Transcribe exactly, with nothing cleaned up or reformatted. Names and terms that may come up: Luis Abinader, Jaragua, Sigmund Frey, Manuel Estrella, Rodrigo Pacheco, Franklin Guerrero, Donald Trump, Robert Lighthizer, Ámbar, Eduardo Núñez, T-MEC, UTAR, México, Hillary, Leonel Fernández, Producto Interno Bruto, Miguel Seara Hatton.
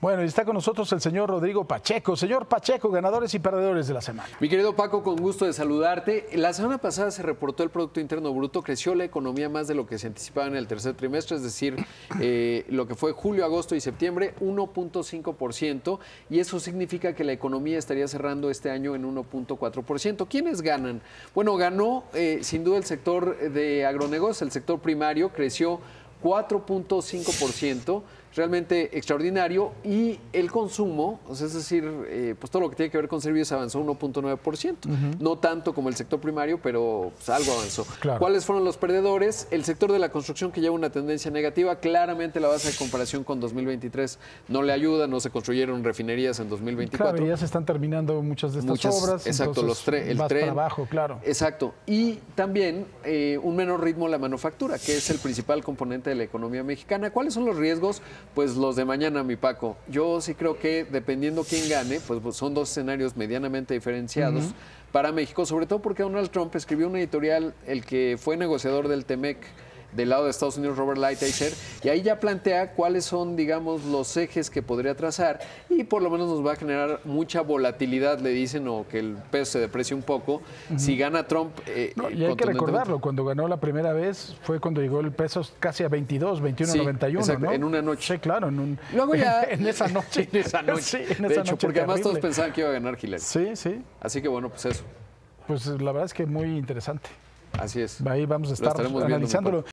Bueno, y está con nosotros el señor Rodrigo Pacheco. Señor Pacheco, ganadores y perdedores de la semana. Mi querido Paco, con gusto de saludarte. La semana pasada se reportó el Producto Interno Bruto, creció la economía más de lo que se anticipaba en el tercer trimestre, es decir, eh, lo que fue julio, agosto y septiembre, uno punto cinco por ciento, y eso significa que la economía estaría cerrando este año en uno punto cuatro por ciento. ¿Quiénes ganan? Bueno, ganó eh, sin duda el sector de agronegocio, el sector primario, creció cuatro punto cinco por ciento, realmente extraordinario, y el consumo, es decir, eh, pues todo lo que tiene que ver con servicios avanzó uno punto nueve por ciento, uh-huh. no tanto como el sector primario, pero pues, algo avanzó. Claro. ¿Cuáles fueron los perdedores? El sector de la construcción, que lleva una tendencia negativa, claramente la base de comparación con dos mil veintitrés no le ayuda, no se construyeron refinerías en dos mil veinticuatro. Claro, ya se están terminando muchas de estas muchas, obras. Exacto, los tre el tren. Abajo, claro. Exacto, y también eh, un menor ritmo la manufactura, que es el principal componente de la economía mexicana. ¿Cuáles son los riesgos? Pues los de mañana, mi Paco. Yo sí creo que dependiendo quién gane, pues, pues son dos escenarios medianamente diferenciados uh-huh. para México, sobre todo porque Donald Trump escribió una editorial, el que fue negociador del T-MEC del lado de Estados Unidos, Robert Lighthizer, y ahí ya plantea cuáles son, digamos, los ejes que podría trazar, y por lo menos nos va a generar mucha volatilidad, le dicen, o que el peso se deprecie un poco. Uh-huh. Si gana Trump... Eh, no, y hay que recordarlo, cuando ganó la primera vez fue cuando llegó el peso casi a veintidós, veintiuno noventa y uno, sí, ¿no? En una noche. Sí, claro, en, un, Luego ya, en, en esa noche. En esa noche, sí, en esa de hecho, noche porque terrible. Además todos pensaban que iba a ganar Hillary. Sí, sí. Así que bueno, pues eso. Pues la verdad es que muy interesante. Así es. Ahí vamos a estar analizándolo.